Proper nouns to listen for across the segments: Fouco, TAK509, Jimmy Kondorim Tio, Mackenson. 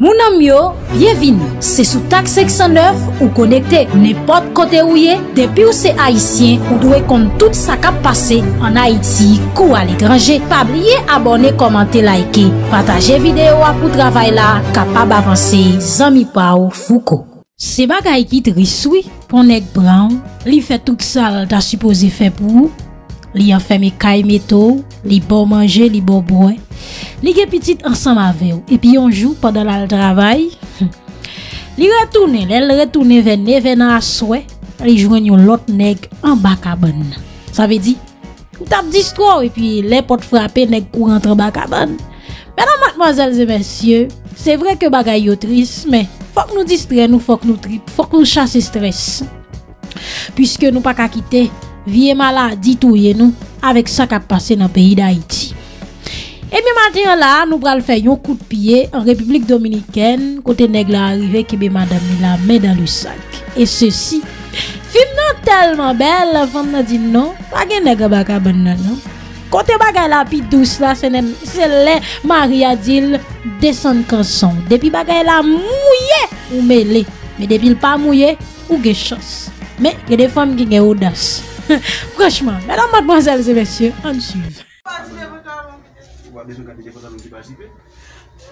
Mon ami yo, bienvenue. C'est sous TAK509 ou connecté n'importe côté où est. Depuis où c'est haïtien, ou doit compte tout ça qui a passé en Haïti ou à l'étranger. Pas oublier abonner, commenter, liker, partager vidéo pour travail là capable avancer. Zami Pao Fouco. C'est bagay qui triste pour nèg brown, li fait tout ça t'a supposé faire pour li enfermer kay meto, li bon manger, li bon boire. Li gen petite ensemble avec ou et puis un jour pendant le travail li retourne vers 9h à souhait li joigne l'autre nèg en bas cabane. Ça veut dire ou t'a distro et puis les portes frappées nèg courant en bas cabane. Mesdames, mademoiselles et messieurs, c'est vrai que bagay yo triste, mais faut que nous distraire, nous faut que nous trip, faut que nous chasser stress puisque nous pas qu'à quitter vie maladie touyer nous avec ça qui a passé dans le pays d'Haïti. Et bien matin là, nous allons faire un coup de pied en République Dominicaine, côté nègre arrivé qui be madame la met dans le sac. Et ceci, film non tellement belle, la femme n'a dit non, pas de nègre baka banana non. Côté bagay la pi douce là, c'est les Maria Dil descend canson. Depuis bagay la mouillé ou mêlé, mais depuis le pas mouillé ou gen chance. Mais il y a des femmes qui ont audace. Franchement, mesdames, mademoiselles et messieurs, on suit. Des gens qui ont des pantalons qui participent,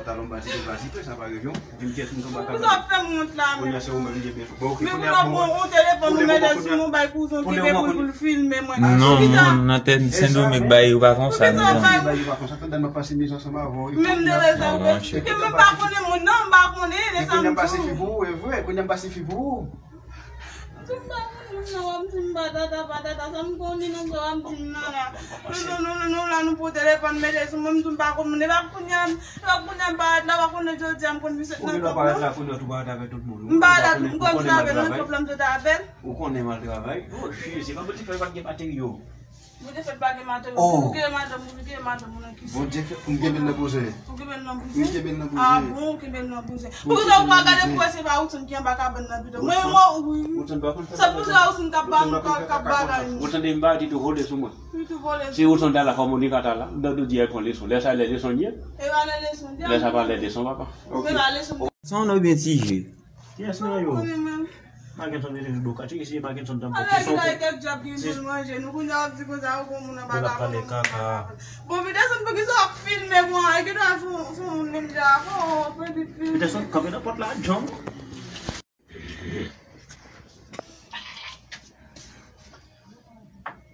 pantalons participent, ça va région. D'une pièce, nous sommes à table. Nous sommes là, mais nous avons un téléphone, nous mettons sur mon bail cousin qui est pour le filmer. Non, non, antenne, c'est nous, mais bail ou vacances, ça. Même les autres, je ne peux pas connaître mon nom, pas connaître les autres. Qu'on y a passé fibou, et vous, qu'on y a passé fibou.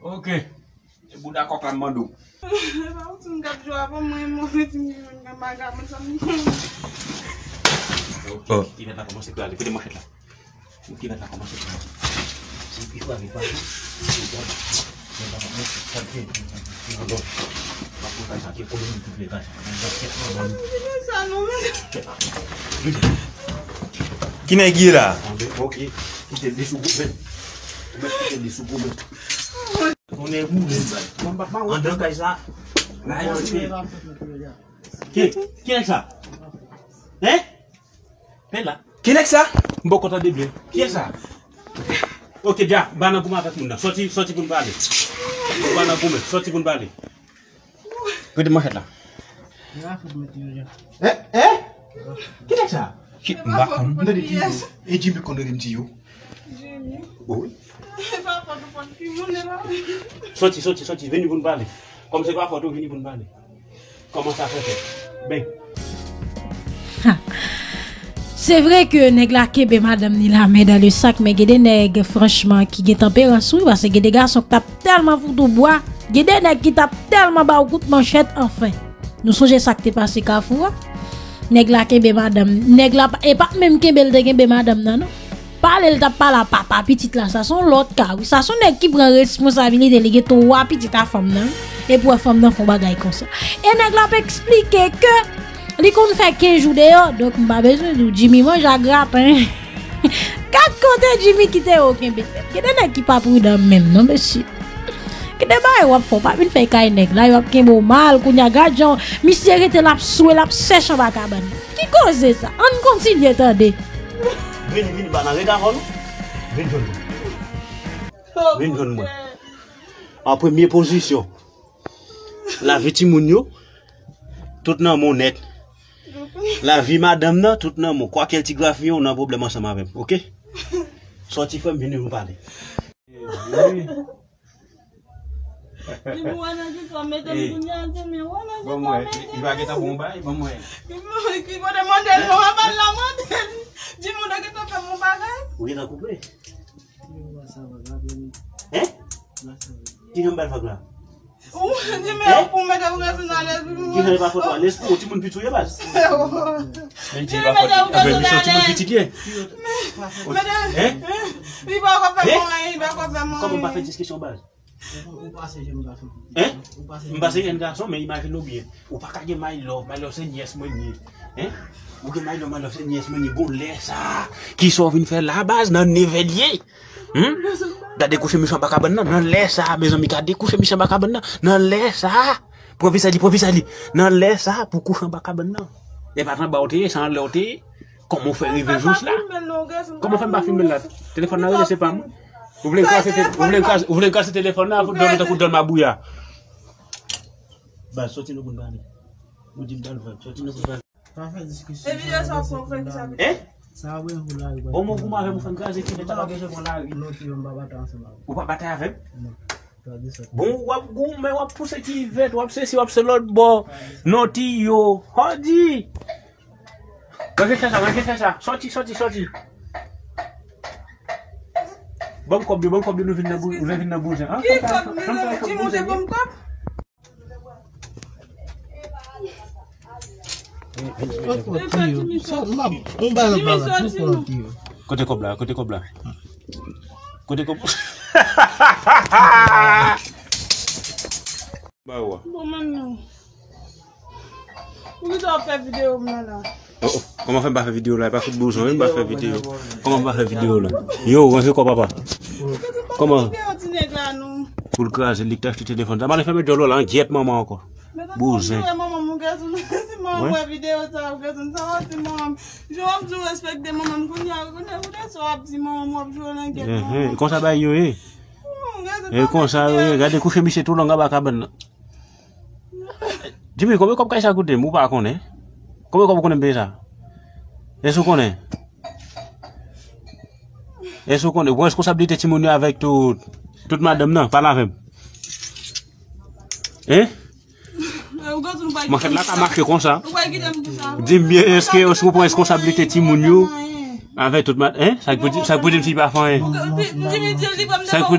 Ok, et Bouddha coca mandou. Oh, il n'a pas commencé à aller, fais-moi là. Il n'a pas commencé à aller. Il faut arriver. Qui n'est-ce qu'il a? Ok, il est déchoué. Il est déchoué. On est où on donne comme ça. Qui est ça? Hein? Là. Qui est ça? Bon content de bien. Qui est ça? Ok, déjà, bana gouma avec nous. Sorti pour nous parler. Bana gouma, sorti pour nous parler. Regardez-moi là. Hein? Hein? Qui est ça? Qui est Jimmy Kondorim Tio? Oui. Sorti, venez vous nous parler. Comme c'est quoi photo, venez vous nous parler. Comment ça fait? Ben. C'est vrai que nèg la kebe madame ni la met dans le sac, mais gede nèg franchement qui gen tempérance parce que des garçons qui tapent tellement foutou bois, gede nèg qui tapent tellement bas goût manchette enfin. Nous songe ça qui t'est passé Carrefour. Nèg la kebe madame, nèg la et pas même kebe de kebe madame non. Parle t'a pas la papa petite là, ça sont l'autre cas. Ça sont nèg qui prend responsabilité les ghetto wa petite à femme non et pour femme non font bagaille comme ça. Et nèg la peut expliquer que li kon fait 15 jours dehors, donc m'a besoin de Jimmy mange à grappe hein. Quatre côtés Jimmy qui te aucun bête. Qui n'est qui pas prudent même non monsieur. Qui débat ou faut pas une fait caille nèg là, ou qu'un beau mal qu'on y a gadjon, monsieur était là soué là sèche en bacabane. Qui cause ça? On continue attendez. Vini bana regarde. Vini moi. En première position. La victime mounio tout dans mon net. La vie madame non, tout le monde, quoi qu'elle t'y grave, on a un problème ensemble avec vous, ok? Sorti femme, venez nous parler. Oui. Il va être à Bombay, il va mourir. Il va demander à la montagne. Dis-moi que tu as fait mon bagage. Oui, il a coupé. Hein? Tu n'as pas fait là. Oui, mais pour mettre un gaz dans les pas faire l'esprit, tu m'as plus trouvé base. Tu vas pas faire discussion base. Ou pas c'est un garçon. Hein? Ou pas c'est un garçon, mais imagine-le bien. Ou pas qu'il y ait my love, c'est yes, money. Hein? Ou que my love, c'est yes, money. Bon, laisse ça. Qui sont venus faire la base dans le névelier? Hein? T'as découché Michel Bacabana? Non, laisse ça, mes amis. T'as découché Michel Bacabana? Non, laisse ça. Provisali. Non, laisse ça pour coucher Bacabana. Et par exemple, sans l'auté, comment on fait arriver juste là? Comment on fait ma film là? Téléphone là, je sais pas. Vous voulez que ce téléphone-là, vous donnez un coup de ma bouilla. Bah, sortez-nous pour parler. Vous dites dans le ventre, sortez-nous pour parler. Pas faire discussion. Les vidéos sont pour faire ça. Hein? Ça, oui, vous l'avez. Bon, moi, vous m'avez fait un gaz et qui n'est pas que je vois là. Vous pas battre avec? Bon, vous m'avez poussé qui veut, vous avez si vous avez l'autre bord. Non, Tio. Oh, dis. Regardez ça, sortez. Bon cop de nous venir dans le bouge. Qui cop? Tu montes bon cop? Côté cop là. Côté cop. Bah ouais. Bon maman. Vous avez fait vidéo là. Comment faire la vidéo là? Pas fait bouge, on va faire vidéo. Comment faire vidéo là? Yo, on fait quoi papa? Comment? Pour le crash, il tâche le téléphone. Ça m'a fait mettre de l'eau là, inquiète maman encore. Bouge. Maman, mon gars, si maman voit vidéo, ça va être maman. Je vais vous respecter maman. Vous avez maman, je vais vous inquiéter. Comment ça va yo? Et comment ça? Regardez, coucher Michel tout le long à cabane. Dis-moi, comment ça coûte? Mou pas qu'on est. Comment vous connaissez ça? Est-ce que vous connaissez? Vous avez responsabilité témoignée avec toute madame, non? Pas la même. Hein? Moi, je ne sais pas marquer comme ça. Dis-moi, est-ce que vous prenez responsabilité témoignée avec toute madame? Hein? Ça peut dire que je ne pas faire.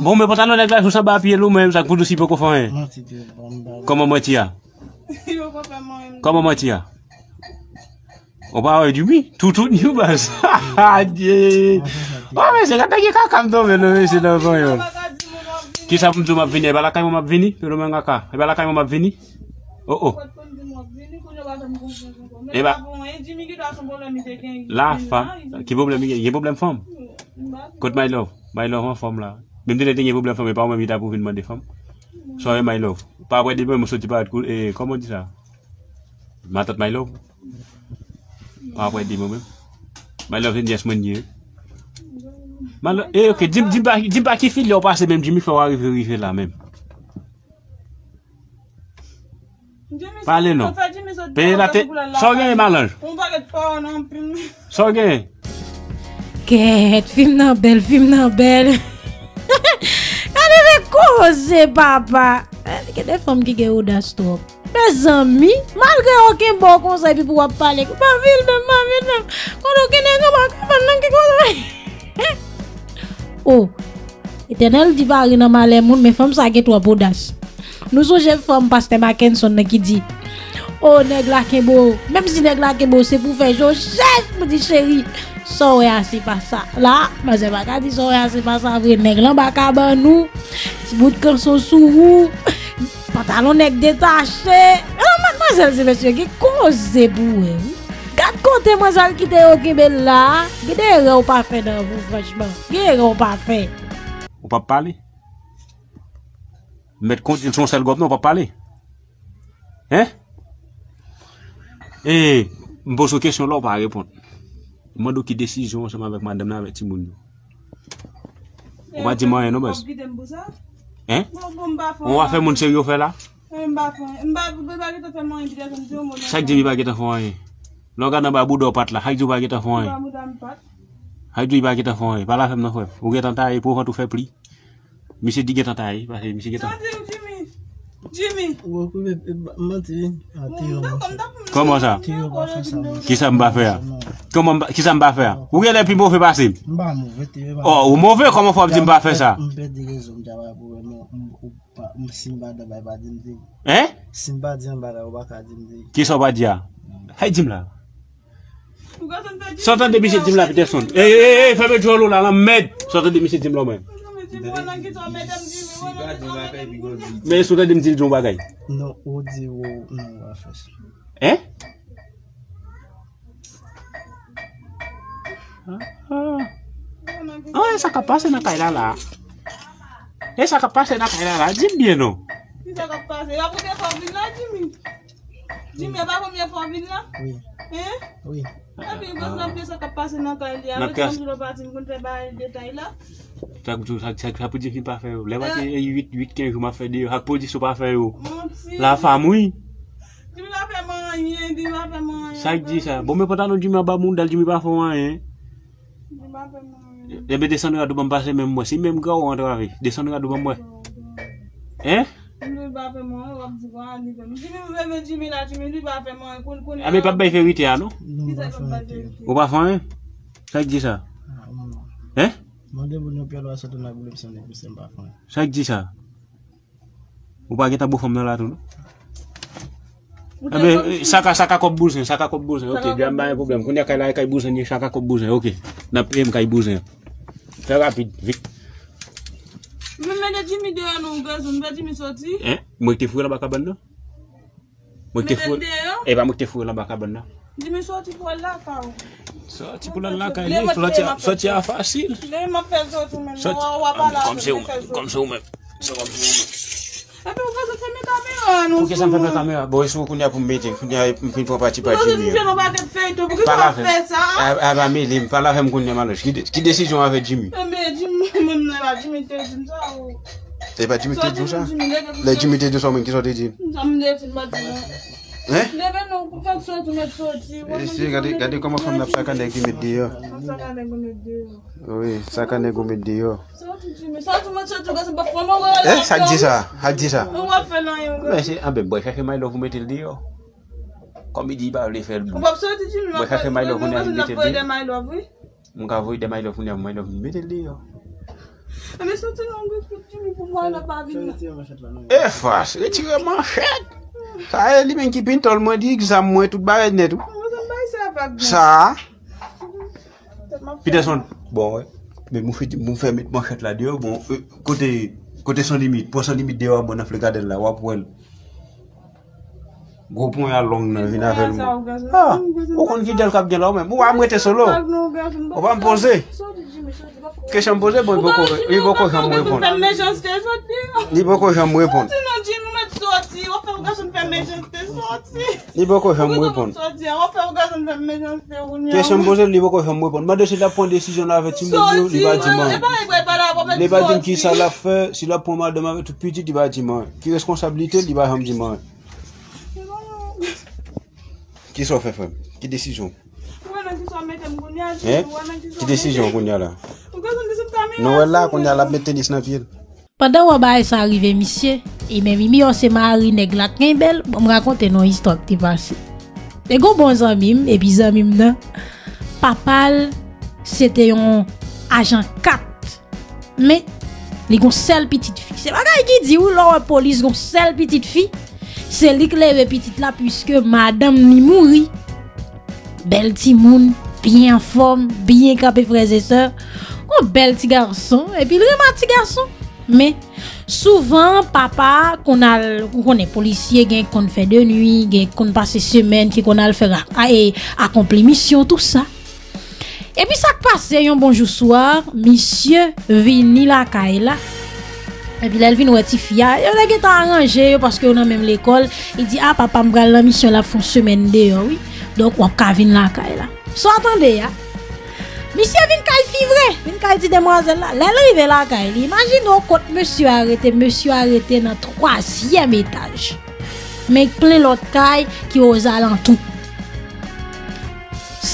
Bon, mais pourtant, on a glace, ça va appuyer nous-mêmes, ça peut dire que je ne faire. Comment moi, tu as? Comment moi, tu as? On parle du mi, tout new bas. Ah mais c'est quand qui comme dans le c'est dans le qui ça m'a venir, bah la caille m'a venir, le manga ka, et bah la caille m'a venir. Oh. Et bah la femme, qui problème, il y a problème femme. Côte my love en femme là. Même des derniers problèmes femme, mais pas moi m'ida pour demander femme. Soyez my love. Pas après demain me sorti pas cool et comment on dit ça? Ma tante my love. Après dis moi même my love yes mon dieu mal eh OK dis pas qui file on passe même Jimmy faut arriver là même parlez non paye la tête sans gain malange on va être pas non plus sans gain qu'est film non belle allez cause papa que des femmes qui gagne audace toi. Mes amis, malgré aucun bon conseil pour parler, pas ville de ma ville, oh, éternel dit pas rien mal les monde, mais femme ça qui toi bodas. Nous sommes femme pasteur Mackenson qui dit, oh nèg la kembo, même si nèg la kembo c'est pour faire jo chef, me dit chérie, so ya c'est pas ça. Là, mais c'est pas qu'a dit so ya c'est pas ça vrai nèg là ba ka ban nous, petit bout de canson sous pantalon nèg détaché. Mademoiselle, c'est monsieur qui cause pour vous. Garde côté mademoiselle qui t'est occupé là. Guédère ou pas fait dans vous, franchement. Guédère ou pas fait. Ou pas parler. Mettre compte ils sont sales gomme, on pas parler. Hein? Eh, bonne question là, on va répondre. Moi, donc, qui décision ensemble avec madame là, avec Timoun. On va dire moi, non, mais. Hein? On va faire mon sérieux faire là? Ça dit, il va faire Loga na babudo pat la haïdou ba geta fon. Haïdou ba geta fon, pas la femme na fèf. Ou geta taille pour tout faire pli. Monsieur dit geta taille parce que monsieur geta. Jimmy. Comment ça? Qui ça m'a faire? Comment qui ça m'a faire? Où est le plus mauvais passé? Oh, mauvais comment faut dire m'a faire ça? Hein? Simba qui ça va dire? Hey Jim là. Sortez de monsieur Jim là personne. Eh fais-moi jouer l'eau là la merde. Sortez de monsieur Jim là même. Mais sous la démenti de bagay. Non, on dit on va faire. Hein? Ah, ça capable c'est na paila là. Et ça capable c'est na paila là, dis bien non. Ça capable, la première fois venir là, Jimmy. Jimmy va première fois venir là? Oui. Hein? Oui. Ah bien, vous savez ça capable c'est na paila, avec on le parti me compter bail détail là. Ça peut dire qu'il pas fait. Les 8-15 jours m'a fait dire, ça peut dire qu'il pas fait. La femme, oui. Tu m'as fait manger, tu m'as fait manger. Ça dit ça. Bon, mais pourtant, tu m'as pas fait tu m'as fait manger. Et bien, descendre à deux bambas, c'est même moi. Si même gars, on va descendre à deux bambas. Hein? Tu m'as fait manger, tu m'as fait manger. Tu m'as fait manger, tu m'as fait manger. Ah, mais pas fait vérité, non? On va faire manger. Ça dit ça. Hein? Ça dit ça. Ou pas que ta bouffe dans la tour. Saka kop bousin, saka kop bousin. Ok, bien, pas de problème. Quand il y a quelqu'un qui bousin, il y a saka kop bousin. Ok, n'a pas de bousin. Très rapide, vite. Mais je me dis, je me dis, je me sorti pour la caille. Sorti pour la caille. Sorti à facile. Comme ça ou même. Pour que ça me fait la caméra. Bon, il faut qu'on y a pour mettre. Il y a une propriété pas Jimmy. Pas la femme. Ah bah mais il pas la femme qu'on y a mal. Qui décision avec Jimmy? Mais Jimmy te dit ça ou? C'est pas Jimmy te dit ça? Les Jimmy te dit ça mais qui sont des Jimmy? Hein? Regardez comment on a sac à nez qui met dehors. Oui, sac à nez qui met dehors. Eh, ça dit ça, Mais c'est un peu bon, ça fait mal vous mettez dehors. Comme il dit, bah, les faire. On va sortir du mal. Ça fait mal vous mettez dehors. On va voir des mal vous mettez dehors. Mais surtout, on pour moi, n'a pas vu. Eh, face, retirez manchette. Ça, les mecs qui pintent, tout le monde dit que ça m'a tout barré net. Ça. Peterson, bon, mais mon frère met manchette là dehors. Bon, côté sans limite, pour sans limite dehors, bon, on a fait garder là, on a pour elle. Gros point à long, on a fait le mot. Ah, on a dit le cap de là, même. On va me solo. On va me poser. Question me poser, bon, il va quoi, j'en me répondre. Il va quoi, j'en me répondre. Pendant que ça arrivé, monsieur, et même Mimi, on s'est marié, néglat, belle, pour me raconter nos histoires qui passent. Les gros bons amis, et puis amis, papa, c'était un agent 4. Mais, il y a une seule petite fille. C'est pas qui dit, ou la police, il y a une seule petite fille. C'est lui qui lève petite là, puisque madame ni mourit. Belle petit monde, bien en forme, bien capé, frères et sœurs. Un bel petit garçon, et puis vraiment petit garçon. Mais souvent, papa, qu'on est policier, qu'on fait de nuit, qu'on passe semaine, qu'on a le faire accomplir mission, tout ça. Et puis ça passe, un bonjour soir, monsieur vini la kaila. Et puis là, elle vient nous rectifier. Elle est arrangée parce qu'on a même l'école. Il dit, ah, papa, me prend la mission la fin semaine dehors, oui. Donc, on cavine la kaila. So, attendez, hein. Monsieur vient de faire vrai, vient de dire demoiselle là. L'arrivée là, imaginons quand monsieur arrêté dans le 3e étage. Mais plein l'autre caille qui est aux alentours.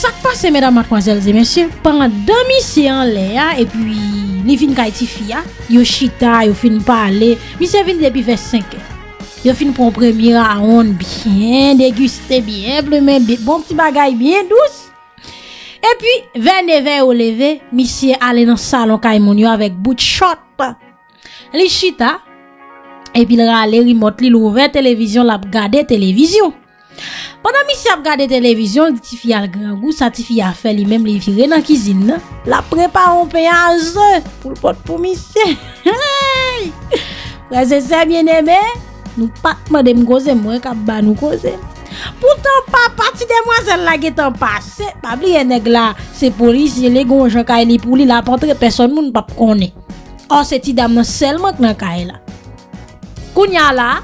ça passe, mesdames, mademoiselles et messieurs, pendant mission là et puis les vinn Haïti fia, yo chita, yo fin parler, monsieur vinn depuis vers 5h. Yo fin pour première à on bien déguster bien, mais bon petit bagaille bien douce. Et puis 20h au lever, monsieur aller dans salon Kaimonio avec bout de shot. Les chita et puis il rale remote, il ouvert télévision, l'a regarder télévision. Pendant monsieur a regardé télévision, le petit fille a le grand goût, sa petite fille a fait lui-même les virer dans la cuisine. La prépare un pain à œufs pour le porte pour monsieur. Frères et sœurs bien-aimés, nous pas demander me causer moi qu'a ba nous causer. Pourtant pas partie demoiselle là qui est en passé, pas oublier nèg là, c'est policier les gonjan ka li pour li la porter personne moun pas connaît. Oh c'est ti dame nan seulement nan kaye là. Kounya là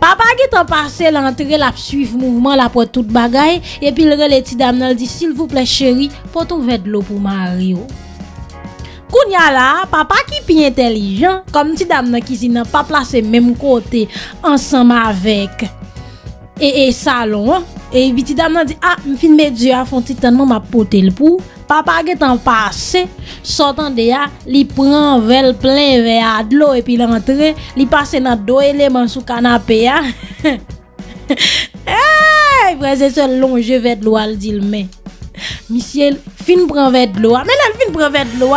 papa qui t'en passé l'entrée, la suivre mouvement, la pour toute bagaille, et puis le relais dame nan dit s'il vous plaît chérie, pour trouver de l'eau pour Mario. Kounya là, papa qui pi intelligent, comme ti dame nan qui n'a pas placé même côté ensemble avec et salon, et puis ti dame nan dit ah, m'fin mes dieux à font ti tellement m'a poté le pou. Papa qui t'en passé, sortant de là, il prend vel plein verre de l'eau et puis l'entrée, il passe dans deux éléments sous canapé. Hey, frère, c'est seul long je vais de l'eau, il dit mais monsieur fin prend verre de l'eau. Mais là fin prend verre de l'eau,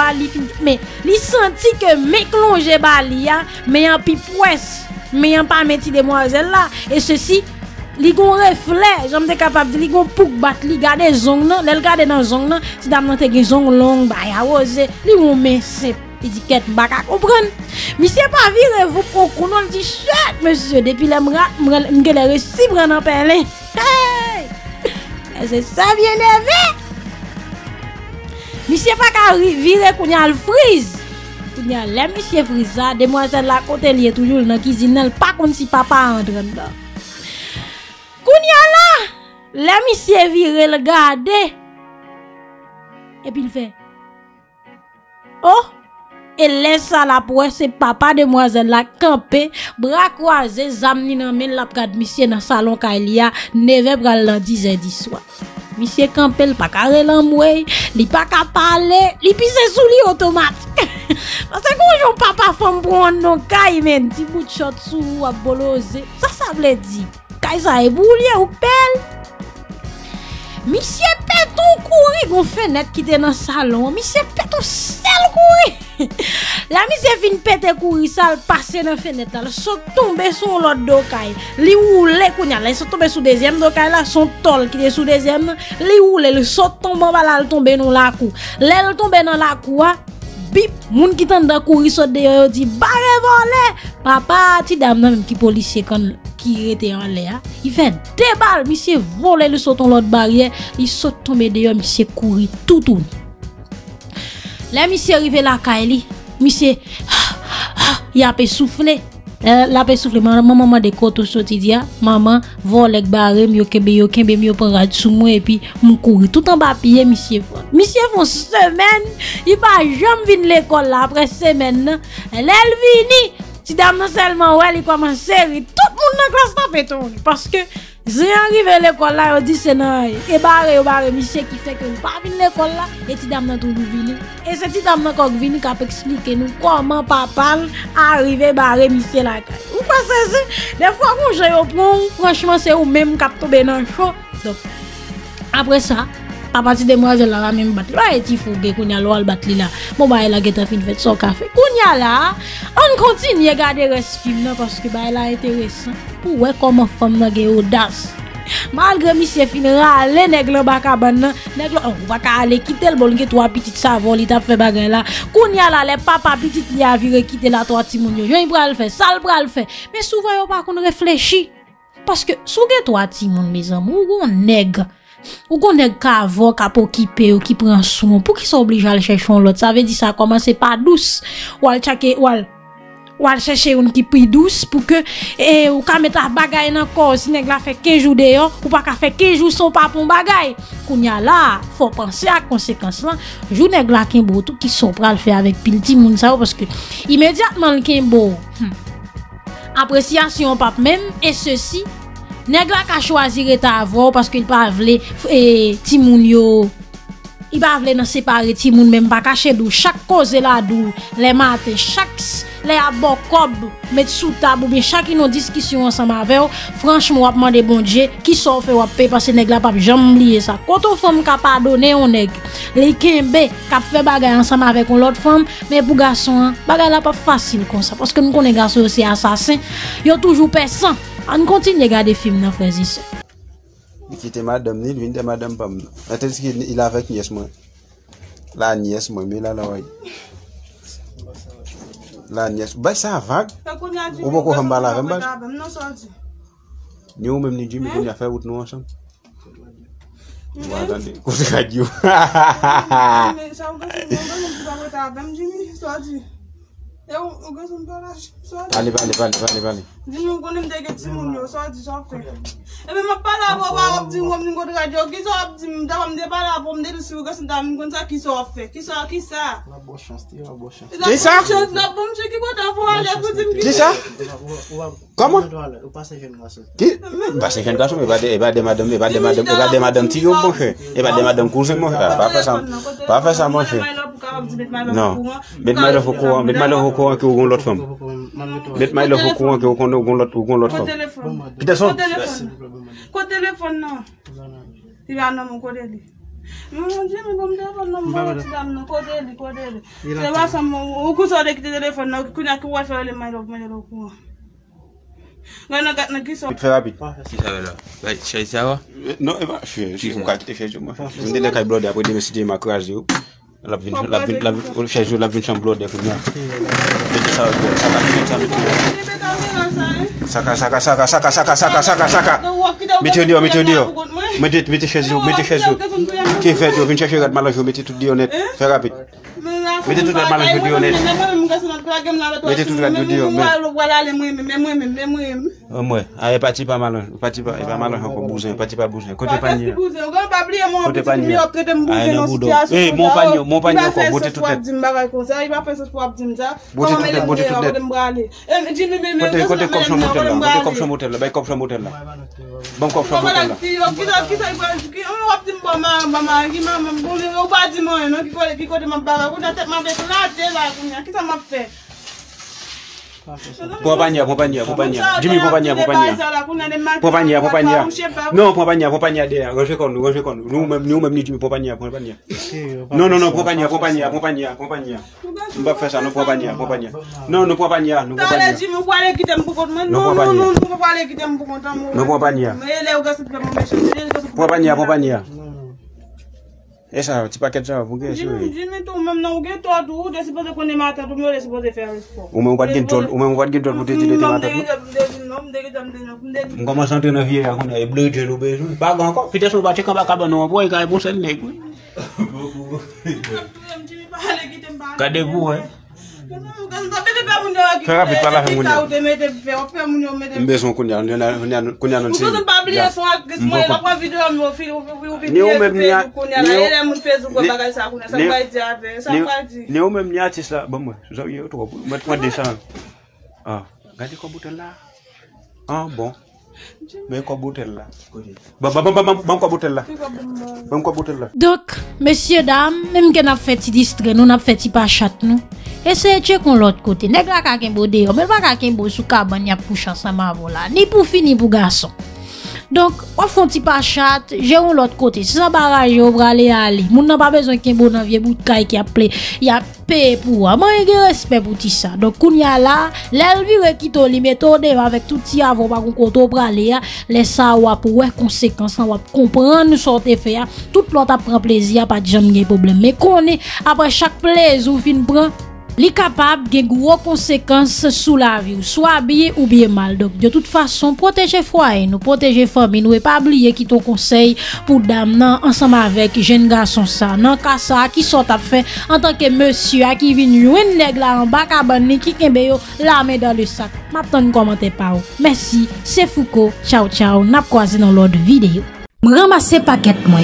mais il senti que mec longe balia, mais en pipouès, mais en pas menti demoiselle là et ceci li gon reflet, j'en suis capable de li gon pouk bat, li gade zong nan, l'el gade nan zong nan, si dame nan te gen zong long, ba ya ose, li gon men sep, étiquette baka comprendre. Monsieur pas vire vous pour qu'on on dit chèque, monsieur, depuis la m'gele resi pran en pelin. Hey! C'est ça bien élevé! Monsieur pas ka vire qu'on y a le frise. Qu'on y a le monsieur frisa, demoiselle la côté li est toujours dans cuisine, pas comme si papa entre dedans. Kounya la, le monsieur vire le garder. Et puis il fait. Oh, et laisse ça la poêle, c'est papa demoiselle la campé, bras croisés, zamni nan men la p'gade monsieur dans salon Kalia, 9h pral lan 10h du soir. Monsieur campé, pas carré l'amoué, li pas ka parler, li pisse sous li automatique. Parce que quand yon papa femme prend non kay men, ti bout de shot sous a bolose. Ça veut dire Kaisa est boulier ou pelle. Monsieur Péton courir gon fenêtre qui était dans salon. Monsieur Péton sel courir. La monsieur fin pété courir ça passer dans fenêtre là, sont tomber sur l'autre docaille. Li roulé kounya, ils sont tombés sur deuxième docaille là, son tol qui est sous deuxième, li roulé, le saut tombant là, il tomber dans la cour. L'elle tomber dans la cour. Bip, moun ki tan da courir saute dehors dit barre voler. Papa, ti dame nan même qui policier quand qui était en l'air, il fait des balles, monsieur volait le sauton l'autre barrière, il saute tombé dehors, monsieur courir tout tourne. Là monsieur arrivé la caille, monsieur il a soufflé. La pe soufflé, maman de koto sorti dia, maman volait barré, mieux kembe mieux prendre sous moi et puis mon courir tout en bas pied monsieur. Monsieur font semaine, il pas jamais vinn l'école là après semaine, elle vini. Si dame non seulement elle commence à tout le monde dans la classe tapé parce que j'ai arrivé à l'école là, on dit c'est non, et barré, monsieur qui fait que nous pas venir l'école là, et si dame non tout vini. Et c'est si dame non qu'on vini qui a expliqué nous comment papa arrivé barré monsieur là. Vous pensez ça? Des fois qu'on j'ai au point, franchement c'est au même cap tomber dans le chaud. Donc après ça, papa dit demoiselle là même battre. Là et il faut que qu'on y a l'oral battre là. Bon bah elle a guetter fin fait son café. Qu'on y a là, on continue à regarder reste film là parce que bah elle a intéressant pour voir comment femme là gagne audace. Malgré monsieur fin râler nèg là baka ban nèg là on va ka aller quitter le bon que trois petites savon il t'a fait bagarre là. Qu'on y a là les papa petite li a viré quitter la trois petits moun yo. Jean bral fait, sale bral fait. Mais souvent yo pas qu'on réfléchit parce que sous que trois petits moun mes amis on nèg ou qu'on est qu'avant qu'apoquipé ou qui prend soin pour qu'ils soient obligés à le chercher l'autre ça veut dire ça commence pas douce ou à chercher une qui prie douce pour que et ou qu'à mettre la bagaille dans corps si nèg la fait 15 jours dehors ou pas qu'à faire 15 jours sans pas pour bagaille qu'on y a là faut penser à conséquences là jour nèg la kimbo tout qui sont pral faire avec pile ti moun ça parce que immédiatement le kimbo appréciation pape même et ceci nèg la ka choisir état avant parce qu'il pas vle ti moun yo. Il pas vle nan séparer ti moun même pas cacher dou chaque cause la dou les matin chaque les abokob met sous table ou bien chaque une discussion ensemble avec franchement on demande bon Dieu qui sort fait on paye parce que nèg la pas jamais oublier ça quand on femme ka pardonner on nèg les kembe ka fait bagay ensemble avec une autre femme mais pour garçon bagay la pas facile comme ça parce que nous connaissons garçon aussi assassin yo toujours persan. On continue à regarder film dans frères et sœurs. Il était madame ni lui, madame Pam. Il avait nièce moi. La nièce moi, mais là là oui. La nièce, bah ça vague. On va qu'on va la rembarrer. Nous même ni Dieu mais qu'on a fait autre nous ensemble. Attendez, qu'est-ce qu'il dit? Allez. Dis-nous qu'on aime des gens, ça dit ça fait. Et même pas la voix, on dit qu'on aime des gens, qui sont optimistes, on ne pas la bombe de sous, on aime comme ça qui sont faits, qui sont qui ça. La bonne chance, la bonne chance. La bombe qui va t'avoir les coups ça. Comment? Pas ces jeunes garçons, madame Tio, mon cher, et va des madame Cousin, mon cher, pas faire ça, mon cher. Non, mettez-moi au courant, que vous avez l'autre femme. Mettez-moi au courant que vous avez l'autre femme. Téléphone, non. Il a mon côté. Mon Dieu, mon téléphone, non, mon côté. Il va s'en occuper avec le téléphone, non, qu'il a quoi faire les mains au courant. Non, la vie chambre de Saka. Mettez chez vous. Qui fait, vous venez chercher la maladie, mettez tout honnête. Fais rapide. Mettez tout la maladie honnête. Mettez tout la maladie honnête. Moi, allez, parti pas mal. Pas mal encore bouger. Pas bouger. Côté panier. Côté panier. Eh, mon panier encore. Boutez tout Et ça, un petit paquet de gens, vous avez Donc, messieurs, dames, même qu'on a fait ti distrait, nous n'a fait ti pas chat nous. Essayez de checker l'autre côté. Nèg la ka kenbo dehors, mais pas ka kenbo sous cabane y a couche ensemble avant là, ni pour fini pour garçon. Donc, on font ti pas chat, gérons l'autre côté. Sans barrage, on va aller. Moun n'a pas besoin kenbo dans vieux bout de caille qui a appelé, y a paix pour. Moi, j'ai respect pour ti ça. Donc, kounya là, l'elvire qui to li meto dehors avec tout ti avant pas konto pour aller, laisse ça ou pour ouais conséquences, on va comprendre sorte fait. Tout l'autre a prend plaisir, pas de jamais problème. Mais connait après chaque plaisir ou fin prend li capable gen gros conséquences sous la vie, soit bien ou bien mal. Donc de toute façon, protéger foyer, nous protéger famille, nous et pas oublier qui ton conseil pour dame nan ensemble avec jeune garçon ça. Nan ka ça qui sort à faire en tant que monsieur a qui vinn joine nèg la en bas cabane qui kembe yo la main dans le sac. M'attend commenter pa ou. Merci, c'est Fouco. Ciao ciao. N'a croisé dans l'autre vidéo. M'ramasser paquet moi.